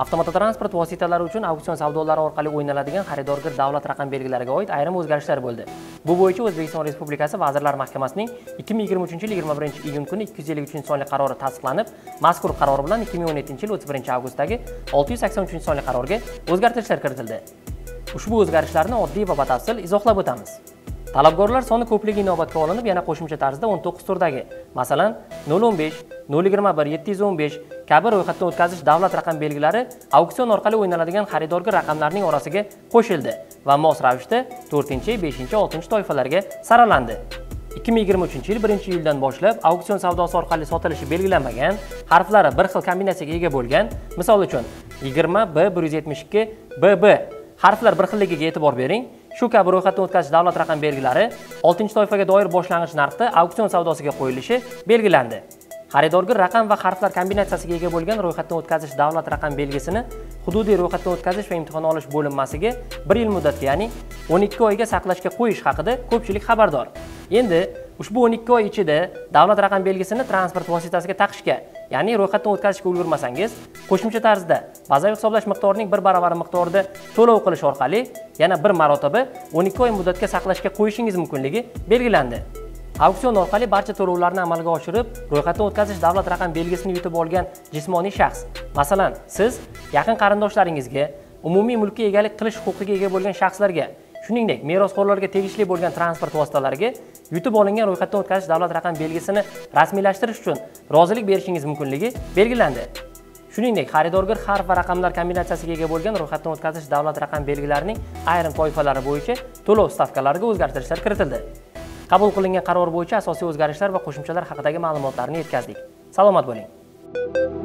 Avtomototransport vositalari uchun auksion savdolari orqali o'ynaladigan xaridorgir davlat raqam belgilariga oid ayrim o'zgarishlar bo'ldi. Bu bo'yicha O'zbekiston Respublikasi Vazirlar Mahkamasining 2023-yil 21-iyun kuni 253 sonli qarori tasdiqlanib, mazkur qaror bilan 2017-yil 31-avgustdagi 683 sonli qarorga o'zgartirishlar kiritildi. Ushbu o'zgarishlarni oddiy va batafsil izohlab o'tamiz. Talabgorlar soni ko'pligi inobatga olinib, yana qo'shimcha tarzda 19 turdagi, masalan, 015, 021, 715 kabi ro'yxatdan o'tkazish davlat raqam belgilari auksion orqali o'ynaladigan xaridorgir raqamlarning orasiga qo'shildi va mos ravishda 4-chi, 5-chi, 6-chi toifalarga saralandi. 2023-yil 1-iyuldan boshlab auksion savdosi orqali sotilishi belgilanmagan, harflari bir xil kombinatsiyaga ega bo'lgan, misol uchun 20 B 172 BB harflar bir xilligiga e'tibor bering. Shu kabi ro'yxatdan o'tkazish davlat raqam belgilari 6-toifaga doir boshlang'ich narxda auksion savdosiga qo'yilishi belgilandi. Xaridorgir raqam va harflar kombinatsiyasiga ega bo'lgan ro'yxatdan o'tkazish davlat raqam belgisini hududiy ro'yxatdan o'tkazish va imtihon olish bo'linmasiga 1 yil muddatga, ya'ni 12 oyga saqlashga qo'yish haqida ko'pchilik xabardor. Endi ushbu 12 oy ichida davlat raqam belgisini transport vositasiga taqishga, ya'ni ro'yxatdan o'tkazishga ulgurmasangiz, qo'shimcha tarzda bazaviy hisoblash miqdorining 1 baravari miqdorida to'lov qilish orqali yana 1 marotaba 12 oy muddatga saqlashga qo'yishingiz mumkinligi belgilandi. Auksion orqali barcha to'lovlarni amalga oshirib, ro'yxatdan o'tkazish davlat raqam belgisini yutib olgan jismoniy shaxs, masalan, siz yaqin qarindoshlaringizga, umumiy mulkka egalik qilish huquqiga ega bo'lgan shaxslarga, shuningdek, merosxo'rlarga tegishli bo'lgan transport vositalariga yutib olingan ro'yxatdan o'tkazish davlat raqam belgisini rasmiylashtirish uchun rozilik berishingiz mumkinligi belgilandi. Shuningdek, xaridorgir harf va raqamlar kombinatsiyasiga ega bo'lgan ro'yxatdan o'tkazish davlat raqam belgilarining ayrim toifalari bo'yicha to'lov stavkalariga o'zgartirishlar kiritildi. Qabul qilingan qaror bo'yicha asosiy o'zgarishlar va qo'shimchalar haqidagi ma'lumotlarni yetkazdik. Salomat bo'ling.